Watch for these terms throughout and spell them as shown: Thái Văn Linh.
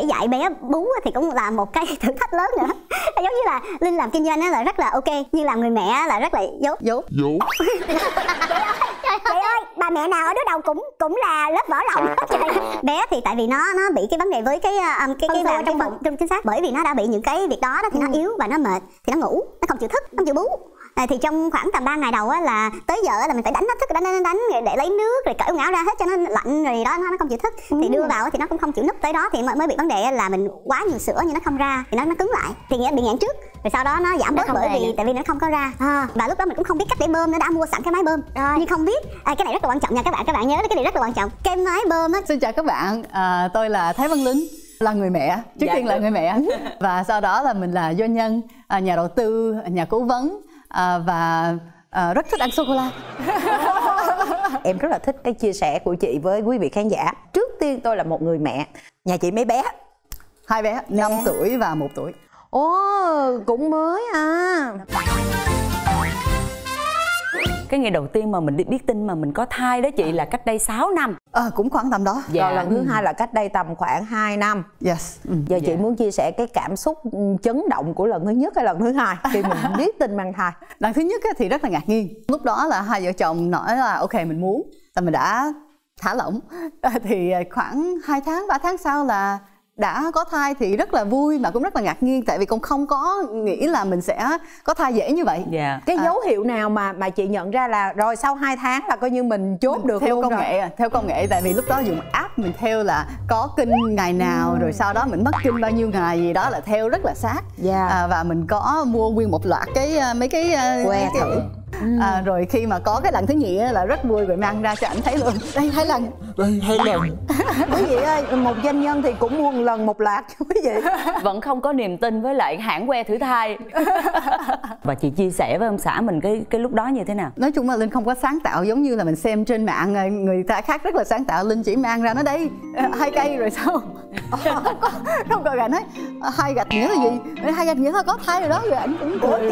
Để dạy bé bú thì cũng là một cái thử thách lớn nữa. Giống như là Linh làm kinh doanh là rất là ok, nhưng làm người mẹ là rất là dốt. Trời ơi, bà mẹ nào ở đứa đầu cũng là lớp vỏ lòng hết trời. Bé thì tại vì nó bị cái vấn đề với cái vào trong bụng, trong chính xác, bởi vì nó đã bị những cái việc đó thì nó yếu và nó mệt thì nó ngủ, nó không chịu thức, nó chịu bú. Thì trong khoảng tầm 3 ngày đầu là tới giờ là mình phải đánh nó thức, đánh để lấy nước rồi cởi ngáo ra hết cho nó lạnh rồi đó, nó không chịu thức. Thì đưa vào thì nó cũng không chịu núp, tới đó thì mới bị vấn đề là mình quá nhiều sữa nhưng nó không ra thì nó cứng lại, thì nghĩa bị nghẹn trước rồi sau đó nó giảm bớt bởi vì tại vì nó không có ra. Và lúc đó mình cũng không biết cách để bơm, nó đã mua sẵn cái máy bơm nhưng không biết. Cái này rất là quan trọng nha các bạn nhớ cái này rất là quan trọng, cái máy bơm á. Xin chào các bạn, tôi là Thái Văn Linh, là người mẹ, trước tiên là người mẹ và sau đó là mình là doanh nhân, nhà đầu tư, nhà cố vấn. Và rất thích ăn sô-cô-la. Em rất là thích cái chia sẻ của chị với quý vị khán giả. Trước tiên tôi là một người mẹ. Nhà chị mấy bé? Hai bé, 5 tuổi và 1 tuổi. Ồ, cũng mới à. Cái ngày đầu tiên mà mình đi biết tin mà mình có thai đó chị là cách đây 6 năm. Cũng khoảng tầm đó. Còn lần thứ hai là cách đây tầm khoảng 2 năm. Yes. Giờ chị muốn chia sẻ cái cảm xúc chấn động của lần thứ nhất hay lần thứ hai khi mình biết tin mang thai? Lần thứ nhất thì rất là ngạc nhiên. Lúc đó là hai vợ chồng nói là ok mình muốn, là mình đã thả lỏng. Thì khoảng 2 tháng, 3 tháng sau là đã có thai thì rất là vui mà cũng rất là ngạc nhiên, tại vì cũng không có nghĩ là mình sẽ có thai dễ như vậy. Cái dấu hiệu nào mà chị nhận ra là rồi sau 2 tháng là coi như mình chốt mình được theo luôn theo công nghệ, tại vì lúc đó dùng app mình theo là có kinh ngày nào rồi sau đó mình mất kinh bao nhiêu ngày gì đó là theo rất là sát. Và mình có mua nguyên một loạt cái mấy cái que thử. Rồi khi mà có cái lần thứ nhì là rất vui, rồi mang ra cho ảnh thấy luôn. Đây hai lần. Quý vị ơi, một doanh nhân thì cũng mua một lần một loạt quý vị. Vẫn không có niềm tin với lại hãng que thử thai. Và chị chia sẻ với ông xã mình cái lúc đó như thế nào? Nói chung là Linh không có sáng tạo giống như là mình xem trên mạng người ta khác rất là sáng tạo. Linh chỉ mang ra nó đây hai cây rồi sao? Không có gạch nói hai gạch nghĩa là gì? Hai gạch nghĩa là có thai rồi đó, rồi ảnh cũng cười.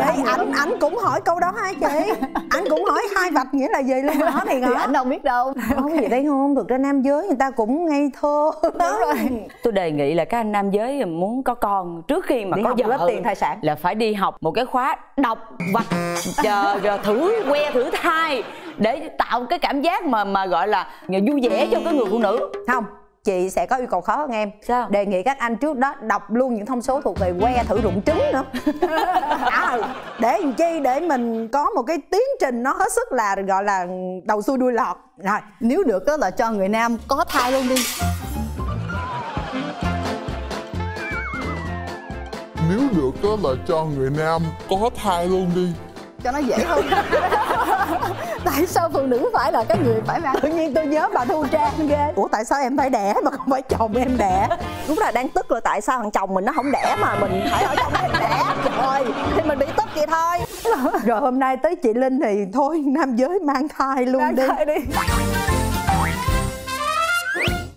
Ảnh cũng hỏi câu đó hả chị? Anh cũng hỏi hai vạch nghĩa là gì luôn đó thì anh đâu biết đâu. Không gì đây không, thực ra nam giới người ta cũng ngây thơ. Đúng rồi. Tôi đề nghị là các anh nam giới muốn có con trước khi mà có vợ tiền thai sản là phải đi học một cái khóa đọc vạch thử que thử thai để tạo cái cảm giác mà gọi là vui vẻ cho cái người phụ nữ. Không, chị sẽ có yêu cầu khó hơn em. Sao? Đề nghị các anh trước đó đọc luôn những thông số thuộc về que thử rụng trứng nữa. Để làm chi? Để mình có một cái tiến trình nó hết sức là gọi là đầu xuôi đuôi lọt. Rồi, nếu được đó là cho người nam có thai luôn đi. Nếu được đó là cho người nam có thai luôn đi. Cho nó dễ hơn. Tại sao phụ nữ phải là cái người phải mang? Tự nhiên tôi nhớ bà Thu Trang ghê. Ủa tại sao em phải đẻ mà không phải chồng em đẻ? Đúng là đang tức là tại sao thằng chồng mình nó không đẻ mà mình phải ở trong em đẻ. Rồi thì mình bị tức vậy thôi. Rồi hôm nay tới chị Linh thì thôi nam giới mang thai luôn đi.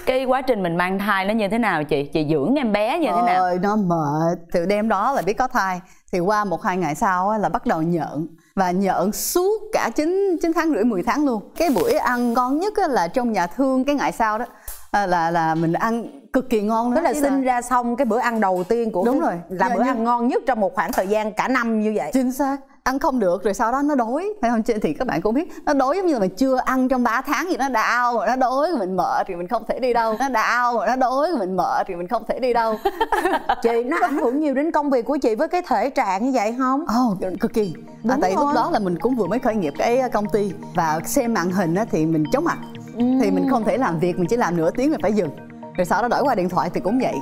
Cái quá trình mình mang thai nó như thế nào chị? Chị dưỡng em bé như thế nào? Nó mệt. Từ đêm đó là biết có thai. Thì qua 1-2 ngày sau là bắt đầu nhợn. Và nhợn suốt cả 9 tháng rưỡi 10 tháng luôn. Cái buổi ăn ngon nhất là trong nhà thương cái ngày sau đó. Là mình ăn cực kỳ ngon. Đó là sinh ra xong cái bữa ăn đầu tiên của là bữa ăn ngon nhất trong một khoảng thời gian cả năm như vậy. Chính xác. Ăn không được rồi sau đó nó đói, phải không? Thì các bạn cũng biết nó đói giống như là mình chưa ăn trong 3 tháng thì nó đau rồi nó đói rồi mình mệt thì mình không thể đi đâu. Nó đau rồi nó đói rồi mình mệt thì mình không thể đi đâu. Chị nó ảnh hưởng nhiều đến công việc của chị với cái thể trạng như vậy không? Cực kỳ. Tại lúc đó là mình cũng vừa mới khởi nghiệp cái công ty và xem màn hình thì mình chóng mặt. Thì mình không thể làm việc, mình chỉ làm nửa tiếng rồi phải dừng. Rồi sau đó đổi qua điện thoại thì cũng vậy.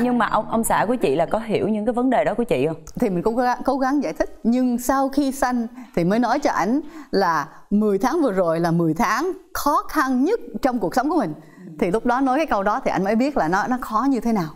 Nhưng mà ông xã của chị là có hiểu những cái vấn đề đó của chị không? Thì mình cũng cố gắng giải thích. Nhưng sau khi sanh thì mới nói cho ảnh là 10 tháng vừa rồi là 10 tháng khó khăn nhất trong cuộc sống của mình. Thì lúc đó nói cái câu đó thì ảnh mới biết là nó khó như thế nào.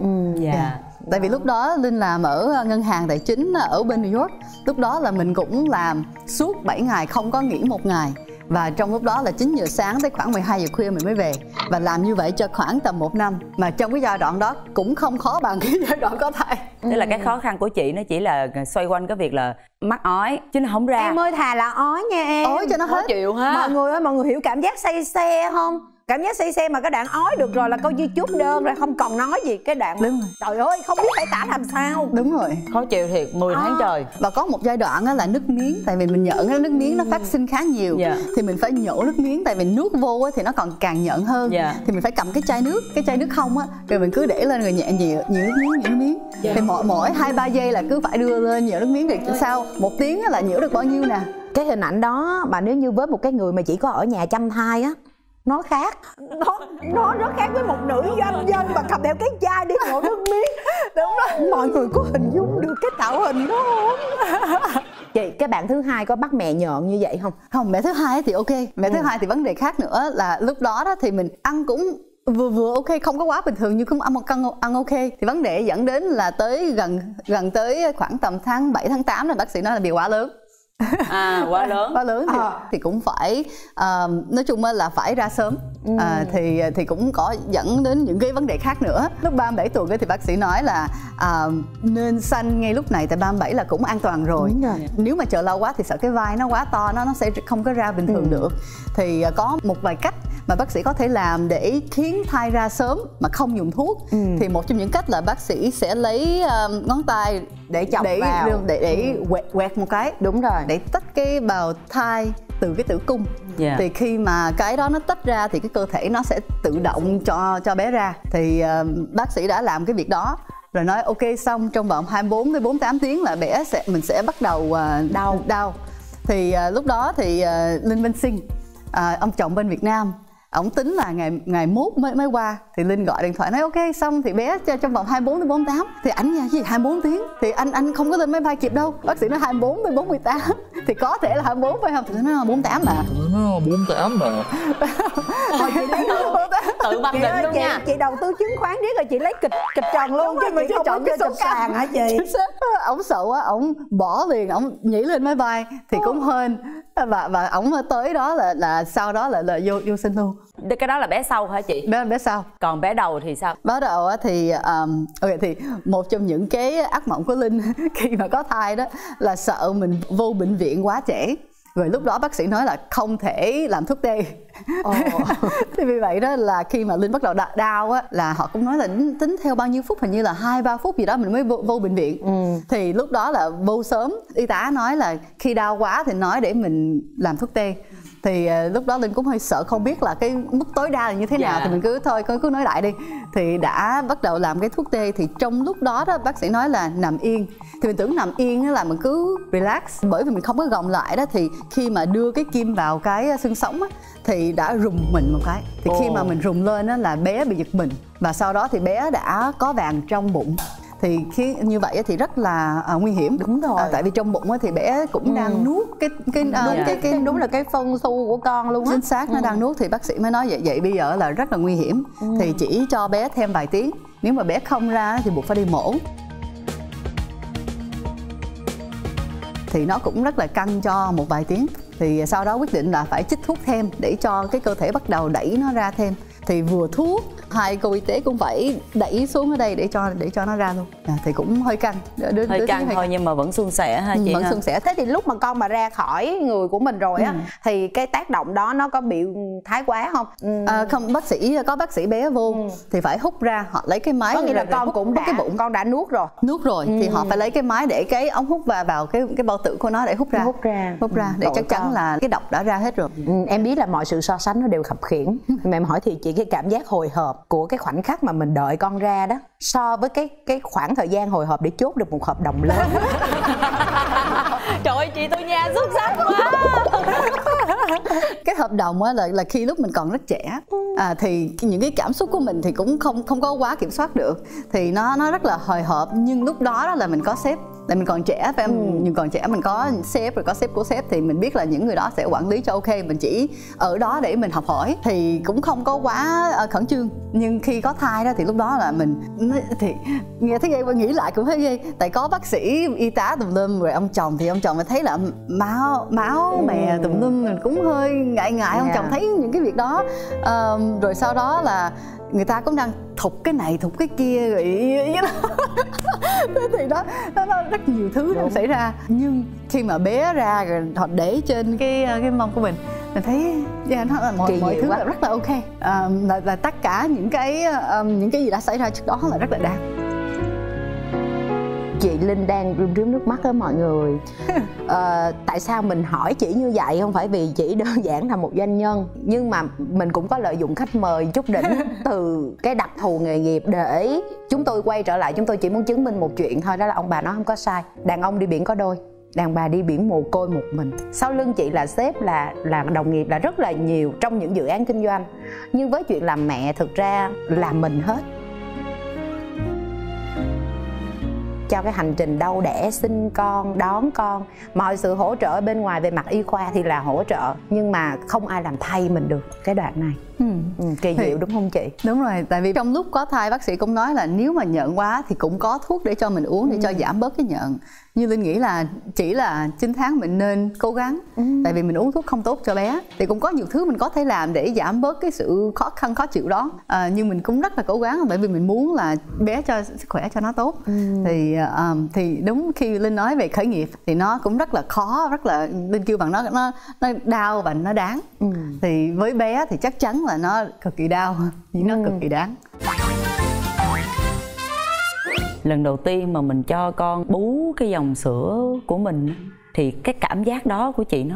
Tại vì lúc đó Linh làm ở ngân hàng tài chính ở bên New York. Lúc đó là mình cũng làm suốt 7 ngày không có nghỉ một ngày. Và trong lúc đó là 9 giờ sáng tới khoảng 12 giờ khuya mình mới về. Và làm như vậy cho khoảng tầm 1 năm. Mà trong cái giai đoạn đó cũng không khó bằng cái giai đoạn có thai. Tức là cái khó khăn của chị nó chỉ là xoay quanh cái việc là mắc ói chứ nó không ra. Em ơi thà là ói nha em. Ói cho nó hết. Khó chịu ha. Mọi người ơi, mọi người hiểu cảm giác say xe không? Cảm giác say xe mà cái đoạn ói được rồi là câu YouTube đơn rồi, không còn nói gì cái đoạn. Đúng rồi. Trời ơi, không biết phải tả làm sao. Đúng rồi, khó chịu thiệt, 10 tháng trời. Và có một giai đoạn á là nước miếng, tại vì mình nhẫn cái nước miếng nó phát sinh khá nhiều. Thì mình phải nhổ nước miếng, tại vì nước vô á thì nó còn càng nhẫn hơn. Thì mình phải cầm cái chai nước không á, rồi mình cứ để lên rồi nhẹ nhiều nước miếng. Thì mỗi 2-3 giây là cứ phải đưa lên nhiều nước miếng, rồi sau một tiếng là nhổ được bao nhiêu nè. Cái hình ảnh đó mà nếu như với một cái người mà chỉ có ở nhà chăm thai á, nó khác, nó rất khác với một nữ doanh nhân mà cầm theo cái chai đi ngộ nước miếng. Đúng rồi, mọi người có hình dung được cái tạo hình đó không? Chị, cái bạn thứ hai có bắt mẹ nhợn như vậy không? Không, mẹ thứ hai thì ok. Mẹ thứ hai thì vấn đề khác nữa là lúc đó thì mình ăn cũng vừa ok, không có quá bình thường nhưng cũng ăn ok. Thì vấn đề dẫn đến là tới gần tới khoảng tầm tháng 7 tháng 8 là bác sĩ nói là bị quá lớn. À, quá lớn thì cũng phải nói chung là phải ra sớm. Thì cũng có dẫn đến những cái vấn đề khác nữa. Lúc 37 tuần thì bác sĩ nói là nên sanh ngay lúc này, tại 37 là cũng an toàn rồi. Nếu mà chờ lâu quá thì sợ cái vai nó quá to, nó sẽ không có ra bình thường được. Thì có một vài cách mà bác sĩ có thể làm để khiến thai ra sớm mà không dùng thuốc. Thì một trong những cách là bác sĩ sẽ lấy ngón tay để chọc vào, để quẹt một cái, đúng rồi, để tách cái bào thai từ cái tử cung. Thì khi mà cái đó nó tách ra thì cái cơ thể nó sẽ tự động cho bé ra. Thì bác sĩ đã làm cái việc đó rồi nói ok, xong trong vòng 24 tới 48 tiếng là bé mình sẽ bắt đầu đau. Thì lúc đó thì Linh bên sinh, ông chồng bên Việt Nam, ổng tính là ngày mốt mới qua. Thì Linh gọi điện thoại nói ok, xong thì bé trong vòng 24 tới 48. Thì ảnh nha, cái gì 24 tiếng thì anh không có lên máy bay kịp đâu. Bác sĩ nói 24 tới 48, thì có thể là 24 phải không? Thì nó 48 mà. Nó 48 mà. Tự mặc định luôn nha. Chị đầu tư chứng khoán riết rồi chị lấy kịch trần luôn chứ mình không chọn cái số sàn hả chị? Ổng sợ quá, ổng bỏ liền, ổng nhảy lên máy bay thì cũng hên. Và ổng tới đó là sau đó là vô sinh luôn. Cái đó là bé sau hả chị? Bé sau. Còn bé đầu thì sao? Bé đầu thì thì một trong những cái ác mộng của Linh khi mà có thai đó là sợ mình vô bệnh viện quá trễ. Rồi lúc đó bác sĩ nói là không thể làm thuốc tê. Thì vì vậy đó là khi mà Linh bắt đầu đau á, là họ cũng nói là tính theo bao nhiêu phút, hình như là 2-3 phút gì đó mình mới vô bệnh viện. Thì lúc đó là vô sớm, y tá nói là khi đau quá thì nói để mình làm thuốc tê. Thì lúc đó Linh cũng hơi sợ, không biết là cái mức tối đa là như thế nào. Thì mình cứ nói đại đi. Thì đã bắt đầu làm cái thuốc tê. Thì trong lúc đó đó bác sĩ nói là nằm yên. Thì mình tưởng nằm yên là mình cứ relax, bởi vì mình không có gồng lại đó. Thì khi mà đưa cái kim vào cái xương sống á, thì đã rùng mình một cái. Thì khi mà mình rùng lên á là bé bị giật mình. Và sau đó thì bé đã có vàng trong bụng. Thì khi như vậy thì rất là nguy hiểm. Đúng rồi. Tại vì trong bụng thì bé cũng đang nuốt đúng là cái phân xu của con luôn á. Chính xác, nó đang nuốt. Thì bác sĩ mới nói vậy bây giờ là rất là nguy hiểm. Thì chỉ cho bé thêm vài tiếng, nếu mà bé không ra thì buộc phải đi mổ. Thì nó cũng rất là căng cho một vài tiếng. Thì sau đó quyết định là phải chích thuốc thêm để cho cái cơ thể bắt đầu đẩy nó ra thêm. Thì vừa thuốc, hai cô y tế cũng phải đẩy xuống ở đây để cho nó ra luôn. Thì cũng hơi căng. Hơi căng thôi nhưng mà vẫn suôn sẻ ha chị. Vẫn suôn sẻ. Thế thì lúc mà con mà ra khỏi người của mình rồi á thì cái tác động đó nó có bị thái quá không? Không, có bác sĩ bé vô thì phải hút ra, họ lấy cái máy. Có nghĩa là con cũng đã, cái bụng con đã nuốt rồi. Thì họ phải lấy cái máy để cái ống hút vào cái bao tử của nó để hút ra để chắc chắn là cái độc đã ra hết rồi. Em biết là mọi sự so sánh nó đều khập khiễng. Mà em hỏi thì chị, cái cảm giác hồi hộp của cái khoảnh khắc mà mình đợi con ra đó so với cái khoảng thời gian hồi hộp để chốt được một hợp đồng lớn. Trời ơi chị, tôi nhà xuất sắc quá. Cái hợp đồng á là khi lúc mình còn rất trẻ, thì những cái cảm xúc của mình thì cũng không có quá kiểm soát được. Thì nó rất là hồi hộp, nhưng lúc đó là mình có sếp. Tại mình còn trẻ phải không? Nhưng còn trẻ mình có sếp, rồi có sếp của sếp thì mình biết là những người đó sẽ quản lý cho ok, mình chỉ ở đó để mình học hỏi thì cũng không có quá khẩn trương. Nhưng khi có thai đó thì lúc đó là mình thì nghe thấy ghê, nghĩ lại cũng thấy ghê. Tại có bác sĩ, y tá tùm lum, rồi ông chồng thì ông chồng mà thấy là máu mè tùm lum, mình cũng hơi ngại. Ông chồng thấy những cái việc đó rồi sau đó là người ta cũng đang thục cái này thục cái kia rồi thì đó rất nhiều thứ đang xảy ra. Nhưng khi mà bé ra rồi họ để trên cái mông của mình Mình thấy mọi thứ là rất là ok, là tất cả những cái gì đã xảy ra trước đó là rất là đạt. Chị Linh đang rơm rớm nước mắt đó mọi người. Tại sao mình hỏi chị như vậy? Không phải vì chị đơn giản là một doanh nhân, nhưng mà mình cũng có lợi dụng khách mời chút đỉnh từ cái đặc thù nghề nghiệp để chúng tôi quay trở lại. Chúng tôi chỉ muốn chứng minh một chuyện thôi, đó là ông bà nó không có sai. Đàn ông đi biển có đôi, đàn bà đi biển mồ côi một mình. Sau lưng chị là sếp, là đồng nghiệp, là rất là nhiều trong những dự án kinh doanh. Nhưng với chuyện làm mẹ, thực ra là mình hết. Cho cái hành trình đau đẻ, sinh con, đón con, mọi sự hỗ trợ bên ngoài về mặt y khoa thì là hỗ trợ, nhưng mà không ai làm thay mình được cái đoạn này. Kỳ diệu đúng không chị? Đúng rồi, tại vì trong lúc có thai bác sĩ cũng nói là nếu mà nhợn quá thì cũng có thuốc để cho mình uống để cho giảm bớt cái nhợn. Như Linh nghĩ là chỉ là 9 tháng mình nên cố gắng, tại vì mình uống thuốc không tốt cho bé. Thì cũng có nhiều thứ mình có thể làm để giảm bớt cái sự khó khăn khó chịu đó, nhưng mình cũng rất là cố gắng bởi vì mình muốn là bé cho sức khỏe cho nó tốt. Thì đúng khi Linh nói về khởi nghiệp thì nó cũng rất là khó, rất là Linh kêu bằng nó đau và nó đáng. Thì với bé thì chắc chắn là nó cực kỳ đau, nhưng nó cực kỳ đáng. Lần đầu tiên mà mình cho con bú cái dòng sữa của mình thì cái cảm giác đó của chị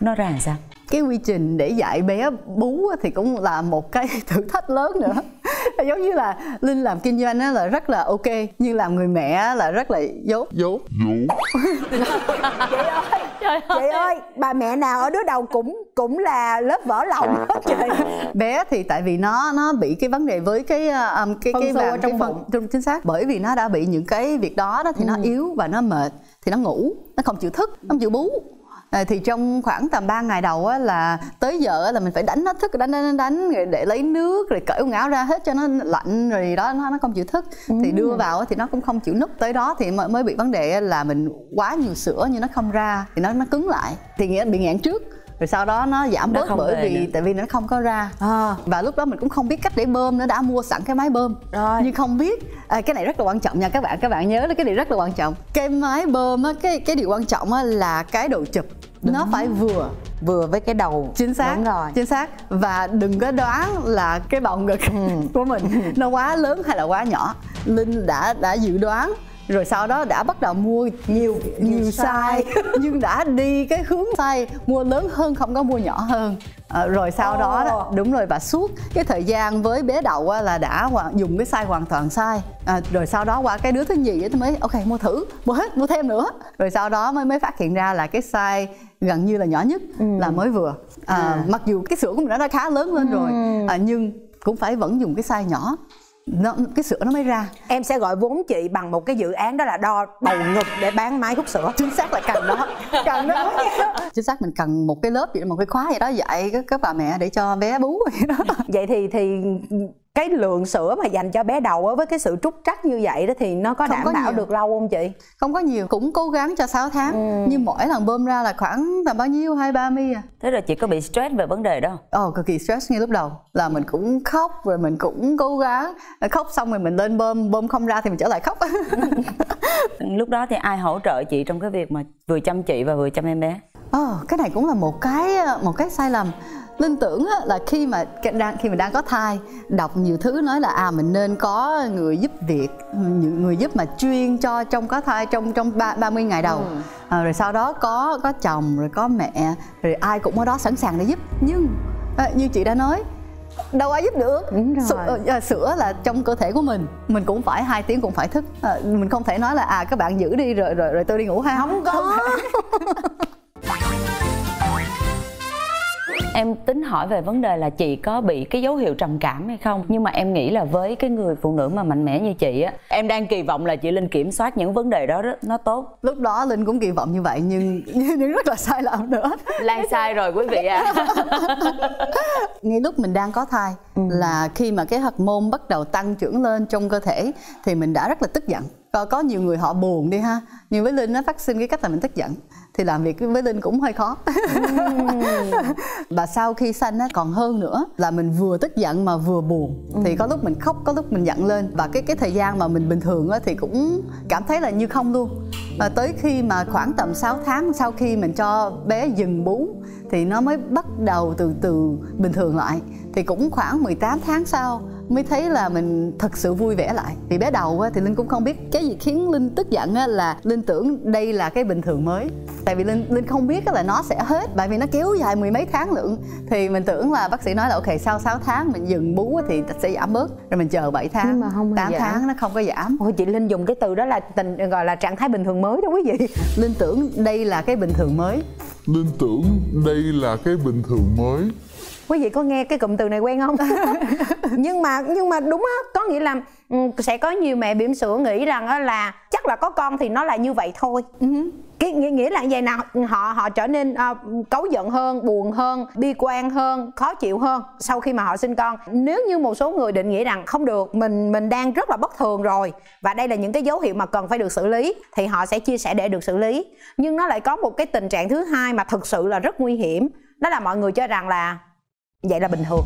nó ra làm sao? Cái quy trình để dạy bé bú thì cũng là một cái thử thách lớn nữa. Giống như là Linh làm kinh doanh là rất là ok, nhưng làm người mẹ là rất là dốt. Chị ơi, bà mẹ nào ở đứa đầu cũng là lớp vỏ lòng hết trời. Bé thì tại vì nó bị cái vấn đề với cái phần chính xác, bởi vì nó đã bị những cái việc đó thì nó yếu và nó mệt thì nó ngủ, nó không chịu thức, nó không chịu bú. Thì trong khoảng tầm 3 ngày đầu là tới giờ là mình phải đánh nó thức, đánh rồi để lấy nước, rồi cởi quần áo ra hết cho nó lạnh, rồi đó nó không chịu thức. Thì đưa vào thì nó cũng không chịu núp, tới đó thì mới bị vấn đề là mình quá nhiều sữa nhưng nó không ra, thì nó cứng lại, thì nghĩa bị nghẹn trước. Rồi sau đó nó giảm bớt bởi vì tại vì nó không có ra. Và lúc đó mình cũng không biết cách để bơm nữa, đã mua sẵn cái máy bơm rồi. Nhưng không biết cái này rất là quan trọng nha các bạn. Các bạn nhớ là cái điều rất là quan trọng. Cái máy bơm á, cái điều quan trọng á là cái độ chụp. Đúng. Nó phải vừa với cái đầu. Chính xác. Đúng rồi. Chính xác. Và đừng có đoán là cái bầu ngực của mình nó quá lớn hay là quá nhỏ. Linh đã dự đoán, rồi sau đó đã bắt đầu mua nhiều size nhưng đã đi cái hướng size mua lớn hơn, không có mua nhỏ hơn. Rồi sau đó đúng rồi, và suốt cái thời gian với bé đầu là đã dùng cái size hoàn toàn sai. Rồi sau đó qua cái đứa thứ nhì thì mới ok mua thử, mua thêm nữa, rồi sau đó mới phát hiện ra là cái size gần như là nhỏ nhất là mới vừa. Mặc dù cái sữa của mình đã khá lớn lên rồi, nhưng cũng phải vẫn dùng cái size nhỏ. Cái sữa nó mới ra. Em sẽ gọi vốn chị bằng một cái dự án, đó là đo bầu ngực để bán máy hút sữa. Chính xác là cần đó. Cần đó. Chính xác, mình cần một cái lớp vậy, một cái khóa vậy đó, dạy các bà mẹ để cho bé bú vậy đó. Vậy thì cái lượng sữa mà dành cho bé đầu với cái sự trúc trắc như vậy đó thì nó có đảm bảo được lâu không chị? Không có nhiều, cũng cố gắng cho 6 tháng. Nhưng mỗi lần bơm ra là khoảng tầm bao nhiêu, 2-3 mi à. Thế rồi chị có bị stress về vấn đề đó? Cực kỳ stress ngay lúc đầu. Là mình cũng khóc, rồi mình cũng cố gắng. Khóc xong rồi mình lên bơm không ra thì mình trở lại khóc. Lúc đó thì ai hỗ trợ chị trong cái việc mà vừa chăm chị và vừa chăm em bé? Cái này cũng là một cái sai lầm. Linh tưởng là khi mình đang có thai, đọc nhiều thứ nói là mình nên có người giúp việc, những người giúp mà chuyên cho trong có thai trong 30 ngày đầu. Rồi sau đó có chồng, rồi có mẹ, rồi ai cũng ở đó sẵn sàng để giúp. Nhưng như chị đã nói, đâu ai giúp được. Sữa là trong cơ thể của mình cũng phải 2 tiếng cũng phải thức. Mình không thể nói là các bạn giữ đi rồi tôi đi ngủ ha. Không có. Em tính hỏi về vấn đề là chị có bị cái dấu hiệu trầm cảm hay không, nhưng mà em nghĩ là với cái người phụ nữ mà mạnh mẽ như chị á, em đang kỳ vọng là chị Linh kiểm soát những vấn đề đó nó tốt. Lúc đó Linh cũng kỳ vọng như vậy, nhưng rất là sai lầm nữa. Lan sai rồi quý vị ạ. Ngay lúc mình đang có thai là khi mà cái hormone bắt đầu tăng trưởng lên trong cơ thể thì mình đã rất là tức giận. Có nhiều người họ buồn đi ha, nhưng với Linh nó phát sinh cái cách là mình tức giận thì làm việc với Linh cũng hơi khó. Và sau khi sanh nó còn hơn nữa, là mình vừa tức giận mà vừa buồn. Thì có lúc mình khóc, có lúc mình giận lên. Và cái thời gian mà mình bình thường thì cũng cảm thấy là như không luôn. Tới khi mà khoảng tầm 6 tháng sau khi mình cho bé dừng bú thì nó mới bắt đầu từ từ bình thường lại. Thì cũng khoảng 18 tháng sau mới thấy là mình thật sự vui vẻ lại. Thì bé đầu thì Linh cũng không biết cái gì khiến Linh tức giận là Linh tưởng đây là cái bình thường mới. Tại vì Linh không biết là nó sẽ hết, bởi vì nó kéo dài mười mấy tháng lượng. Thì mình tưởng là bác sĩ nói là ok sau 6 tháng mình dừng bú thì sẽ giảm bớt. Rồi mình chờ 7 tháng, nhưng mà không 8 tháng nó không có giảm. Ôi chị Linh dùng cái từ đó là gọi là trạng thái bình thường mới đó quý vị. Linh tưởng đây là cái bình thường mới. Linh tưởng đây là cái bình thường mới. Quý vị có nghe cái cụm từ này quen không? nhưng mà đúng á, có nghĩa là sẽ có nhiều mẹ bỉm sữa nghĩ rằng là chắc là có con thì nó là như vậy thôi. Cái nghĩa là vậy nào, họ trở nên cáu giận hơn, buồn hơn, bi quan hơn, khó chịu hơn sau khi mà họ sinh con. Nếu như một số người định nghĩa rằng không được, mình đang rất là bất thường rồi và đây là những cái dấu hiệu mà cần phải được xử lý, thì họ sẽ chia sẻ để được xử lý. Nhưng nó lại có một cái tình trạng thứ hai mà thực sự là rất nguy hiểm, đó là mọi người cho rằng là vậy là bình thường.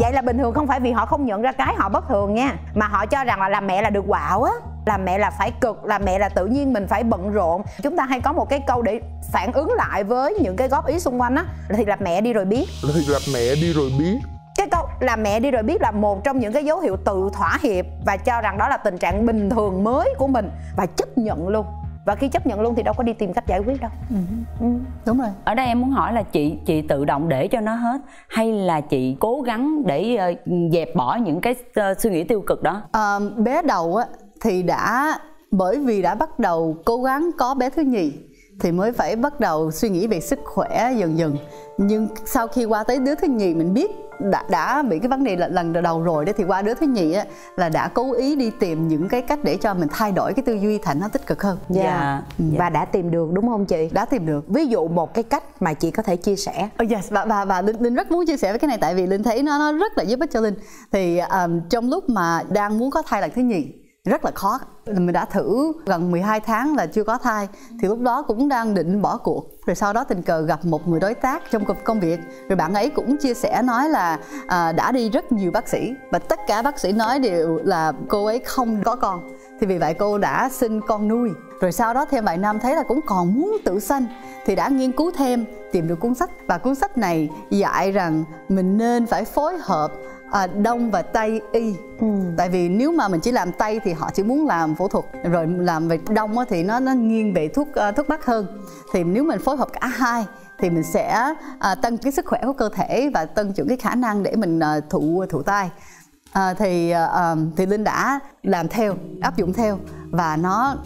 Vậy là bình thường không phải vì họ không nhận ra cái họ bất thường nha, mà họ cho rằng là làm mẹ là được quạo á, làm mẹ là phải cực, làm mẹ là tự nhiên mình phải bận rộn. Chúng ta hay có một cái câu để phản ứng lại với những cái góp ý xung quanh á, thì làm mẹ đi rồi biết. Thì làm mẹ đi rồi biết. Cái câu làm mẹ đi rồi biết là một trong những cái dấu hiệu tự thỏa hiệp và cho rằng đó là tình trạng bình thường mới của mình và chấp nhận luôn. Và khi chấp nhận luôn thì đâu có đi tìm cách giải quyết đâu. Đúng rồi. Ở đây em muốn hỏi là chị tự động để cho nó hết hay là chị cố gắng để dẹp bỏ những cái suy nghĩ tiêu cực đó? Bé đầu á thì bởi vì đã bắt đầu cố gắng có bé thứ nhì thì mới phải bắt đầu suy nghĩ về sức khỏe dần dần. Nhưng sau khi qua tới đứa thứ nhì mình biết đã bị cái vấn đề là lần đầu rồi đấy, thì qua đứa thứ nhì á là đã cố ý đi tìm những cái cách để cho mình thay đổi cái tư duy thành nó tích cực hơn. Và đã tìm được đúng không chị? Đã tìm được. Ví dụ một cái cách mà chị có thể chia sẻ. Và Linh rất muốn chia sẻ với cái này tại vì Linh thấy nó rất là giúp ích cho Linh. Thì trong lúc mà đang muốn có thai lần thứ nhì rất là khó. Mình đã thử gần 12 tháng là chưa có thai. Thì lúc đó cũng đang định bỏ cuộc. Rồi sau đó tình cờ gặp một người đối tác trong công việc. Rồi bạn ấy cũng chia sẻ nói là đã đi rất nhiều bác sĩ và tất cả bác sĩ nói đều là cô ấy không có con. Thì vì vậy cô đã sinh con nuôi. Rồi sau đó thêm vài năm thấy là cũng còn muốn tự sanh, thì đã nghiên cứu thêm, tìm được cuốn sách. Và cuốn sách này dạy rằng mình nên phải phối hợp Đông và Tây y. Tại vì nếu mà mình chỉ làm Tây thì họ chỉ muốn làm phẫu thuật, rồi làm về Đông thì nó nghiêng về thuốc bắc hơn. Thì nếu mình phối hợp cả hai thì mình sẽ tăng cái sức khỏe của cơ thể và tăng trưởng cái khả năng để mình thụ thai. Thì Linh đã làm theo, áp dụng theo và nó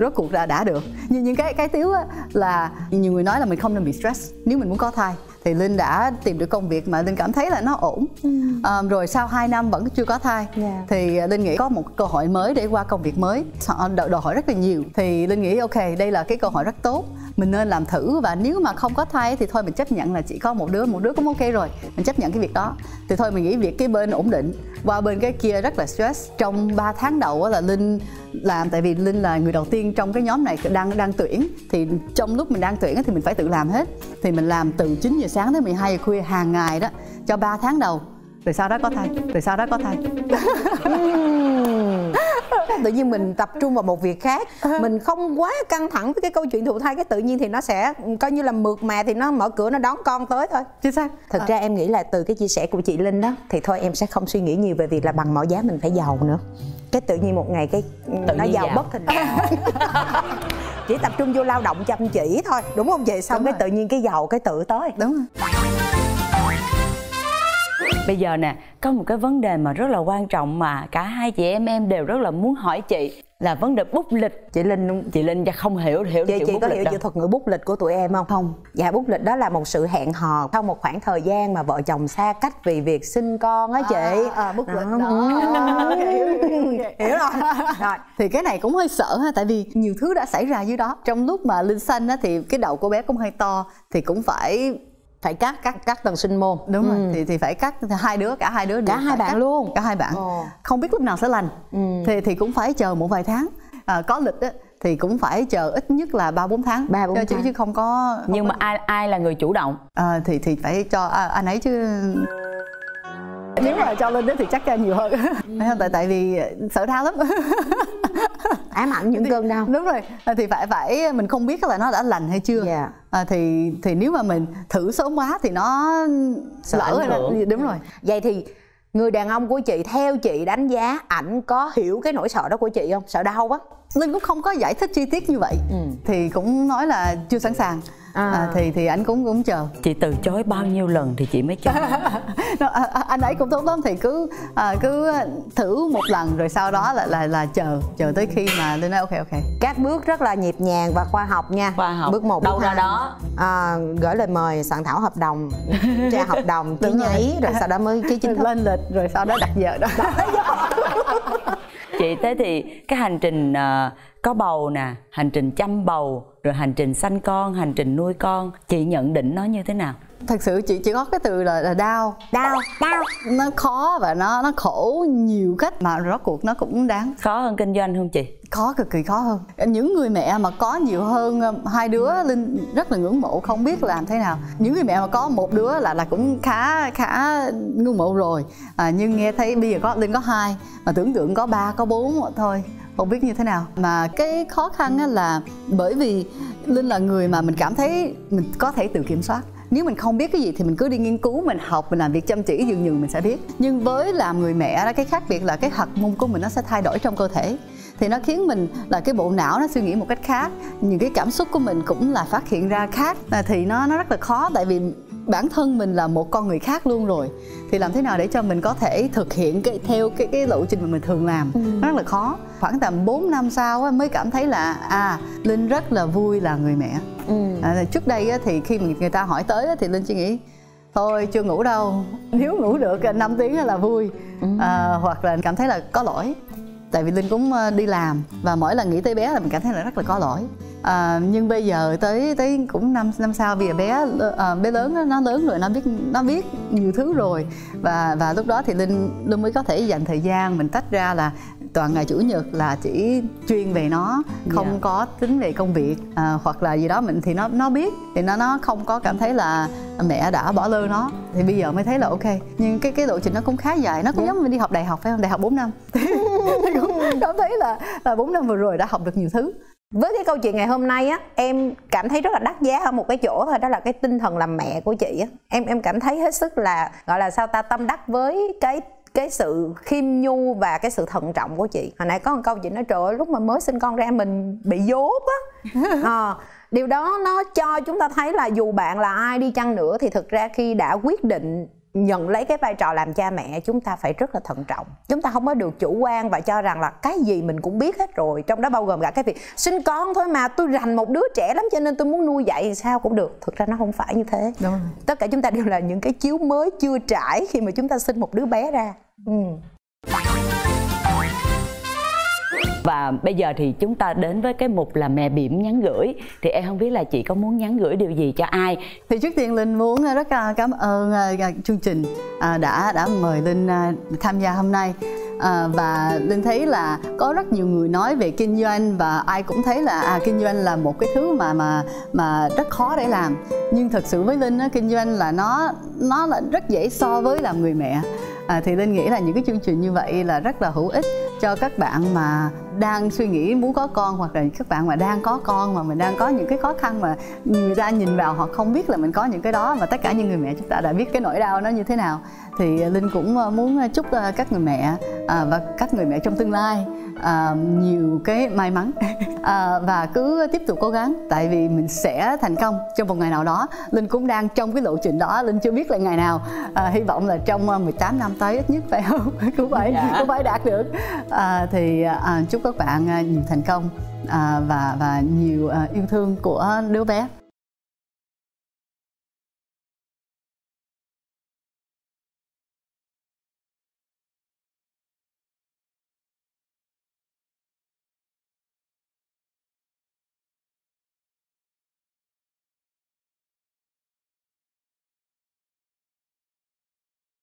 rốt cuộc là đã được. Nhưng những cái thiếu là nhiều người nói là mình không nên bị stress nếu mình muốn có thai. Thì Linh đã tìm được công việc mà Linh cảm thấy là nó ổn. Rồi sau 2 năm vẫn chưa có thai, thì Linh nghĩ có một cơ hội mới để qua công việc mới. Họ đòi hỏi rất là nhiều. Thì Linh nghĩ ok, đây là cái cơ hội rất tốt, mình nên làm thử. Và nếu mà không có thai thì thôi mình chấp nhận là chỉ có một đứa cũng ok rồi. Mình chấp nhận cái việc đó. Thì thôi mình nghĩ việc cái bên ổn định, qua bên cái kia rất là stress. Trong 3 tháng đầu là Linh làm, tại vì Linh là người đầu tiên trong cái nhóm này đang tuyển. Thì trong lúc mình đang tuyển thì mình phải tự làm hết. Thì mình làm từ 9 giờ sáng tới 12 giờ khuya hàng ngày đó cho 3 tháng đầu. Rồi sau đó có thai, rồi sau đó có thai. Tự nhiên mình tập trung vào một việc khác, mình không quá căng thẳng với cái câu chuyện thụ thai, cái tự nhiên thì nó sẽ coi như là mượt mà, thì nó mở cửa nó đón con tới thôi. Chứ sao? Thật ra em nghĩ là từ cái chia sẻ của chị Linh đó thì thôi em sẽ không suy nghĩ nhiều về việc là bằng mọi giá mình phải giàu nữa. Cái tự nhiên một ngày cái tự nó giàu bất thình lình. Chỉ tập trung vô lao động chăm chỉ thôi, đúng không chị? Xong đúng cái rồi. Tự nhiên cái giàu cái tự tới. Đúng rồi. Bây giờ nè, có một cái vấn đề mà rất là quan trọng mà cả hai chị em đều rất là muốn hỏi chị, là vấn đề bút lịch. Chị Linh không hiểu chị có hiểu chữ thuật ngữ bút lịch của tụi em không? Không. Dạ, bút lịch đó là một sự hẹn hò sau một khoảng thời gian mà vợ chồng xa cách vì việc sinh con á chị. Bút lịch đó. Hiểu rồi. Thì cái này cũng hơi sợ ha, tại vì nhiều thứ đã xảy ra dưới đó. Trong lúc mà Linh sanh á thì cái đầu cô bé cũng hơi to, thì cũng phải cắt tầng sinh môn. Đúng rồi. Thì phải cắt cả hai đứa luôn, cả hai bạn. Không biết lúc nào sẽ lành. Thì cũng phải chờ một vài tháng. Có lịch á thì cũng phải chờ ít nhất là 3-4 tháng. 3-4 tháng chứ không có. Nhưng mà ai là người chủ động? Thì phải cho anh ấy chứ. Nếu mà cho Linh thì chắc nhiều hơn. Tại vì sợ đau lắm. Ám ảnh những cơn đau. Đúng rồi. Thì phải mình không biết là nó đã lành hay chưa. thì nếu mà mình thử sớm quá thì nó lỡ rồi. Đúng rồi. Vậy thì người đàn ông của chị, theo chị đánh giá, ảnh có hiểu cái nỗi sợ đó của chị không? Sợ đau á. Linh cũng không có giải thích chi tiết như vậy. Thì cũng nói là chưa sẵn sàng. Thì anh cũng chờ. Chị từ chối bao nhiêu lần thì chị mới cho. Anh ấy cũng tốt lắm, thì cứ thử một lần rồi sau đó là chờ tới khi mà tôi nói ok. Các bước rất là nhịp nhàng và khoa học nha. Khoa học. Bước 1 đâu ra đó. Gửi lời mời, soạn thảo hợp đồng, tra hợp đồng, ký nháy rồi sau đó mới ký chính thức. Lên lịch rồi sau đó đặt giờ đó. Chị, thế thì cái hành trình có bầu nè, hành trình chăm bầu, rồi hành trình sanh con, hành trình nuôi con, chị nhận định nó như thế nào? Thật sự chị chỉ có cái từ là đau. Nó khó và nó khổ nhiều cách mà rốt cuộc nó cũng đáng. Khó hơn kinh doanh không chị? Khó, cực kỳ khó hơn. Những người mẹ mà có nhiều hơn hai đứa, Linh rất là ngưỡng mộ, không biết làm thế nào. Những người mẹ mà có một đứa là cũng khá ngưỡng mộ rồi. Nhưng nghe thấy bây giờ Linh có hai, mà tưởng tượng có ba, có bốn thôi, không biết như thế nào. Mà cái khó khăn là bởi vì Linh là người mà mình cảm thấy mình có thể tự kiểm soát. Nếu mình không biết cái gì thì mình cứ đi nghiên cứu, mình học, mình làm việc chăm chỉ, dần dần mình sẽ biết. Nhưng với làm người mẹ đó, cái khác biệt là cái hạt môn của mình nó sẽ thay đổi trong cơ thể. Thì nó khiến mình là cái bộ não nó suy nghĩ một cách khác. Những cái cảm xúc của mình cũng là phát hiện ra khác. Thì nó rất là khó, tại vì bản thân mình là một con người khác luôn rồi. Thì làm thế nào để cho mình có thể thực hiện theo cái lộ trình mà mình thường làm, nó rất là khó. Khoảng tầm 4 năm sau á, mới cảm thấy là Linh rất là vui là người mẹ. Trước đây á, thì khi mà người ta hỏi tới á, thì Linh chỉ nghĩ thôi chưa ngủ đâu, nếu ngủ được 5 tiếng là vui. Hoặc là cảm thấy là có lỗi, tại vì Linh cũng đi làm và mỗi lần nghĩ tới bé là mình cảm thấy là rất là có lỗi. Nhưng bây giờ tới cũng 5 năm sau, vì bé lớn, nó lớn rồi, nó biết nhiều thứ rồi, và lúc đó thì Linh mới có thể dành thời gian mình tách ra là toàn ngày chủ nhật là chỉ chuyên về nó, không có tính về công việc hoặc là gì đó mình, thì nó biết thì nó không có cảm thấy là mẹ đã bỏ lơ nó. Thì bây giờ mới thấy là ok, nhưng cái lộ trình nó cũng khá dài, nó cũng giống mình đi học đại học, phải không? Đại học 4 năm cảm thấy là 4 năm vừa rồi đã học được nhiều thứ. Với cái câu chuyện ngày hôm nay á, em cảm thấy rất là đắt giá ở một cái chỗ thôi, đó là cái tinh thần làm mẹ của chị á. Em cảm thấy hết sức là gọi là sao ta, tâm đắc với cái sự khiêm nhu và cái sự thận trọng của chị. Hồi nãy có một câu chị nói trời ơi, lúc mà mới sinh con ra mình bị dốt á. Điều đó nó cho chúng ta thấy là dù bạn là ai đi chăng nữa thì thực ra khi đã quyết định nhận lấy cái vai trò làm cha mẹ, chúng ta phải rất là thận trọng. Chúng ta không có được chủ quan và cho rằng là cái gì mình cũng biết hết rồi, trong đó bao gồm cả cái việc sinh con thôi mà, tôi rành một đứa trẻ lắm cho nên tôi muốn nuôi dạy sao cũng được. Thực ra nó không phải như thế. Đúng rồi. Tất cả chúng ta đều là những cái chiếu mới chưa trải khi mà chúng ta sinh một đứa bé ra. Và bây giờ thì chúng ta đến với cái mục là mẹ bỉm nhắn gửi. Thì em không biết là chị có muốn nhắn gửi điều gì cho ai? Thì trước tiên Linh muốn rất cảm ơn chương trình đã mời Linh tham gia hôm nay. Và Linh thấy là có rất nhiều người nói về kinh doanh và ai cũng thấy là kinh doanh là một cái thứ mà rất khó để làm. Nhưng thật sự với Linh á, kinh doanh là nó là rất dễ so với làm người mẹ. Thì Linh nghĩ là những cái chương trình như vậy là rất là hữu ích cho các bạn mà đang suy nghĩ muốn có con, hoặc là các bạn mà đang có con mà mình đang có những cái khó khăn mà người ta nhìn vào họ không biết là mình có những cái đó, mà tất cả những người mẹ chúng ta đã biết cái nỗi đau nó như thế nào. Thì Linh cũng muốn chúc các người mẹ và các người mẹ trong tương lai nhiều cái may mắn và cứ tiếp tục cố gắng, tại vì mình sẽ thành công trong một ngày nào đó. Linh cũng đang trong cái lộ trình đó, Linh chưa biết là ngày nào, hy vọng là trong 18 năm tới ít nhất, phải không? cũng phải đạt được. Thì chúc các bạn nhiều thành công và nhiều yêu thương của đứa bé.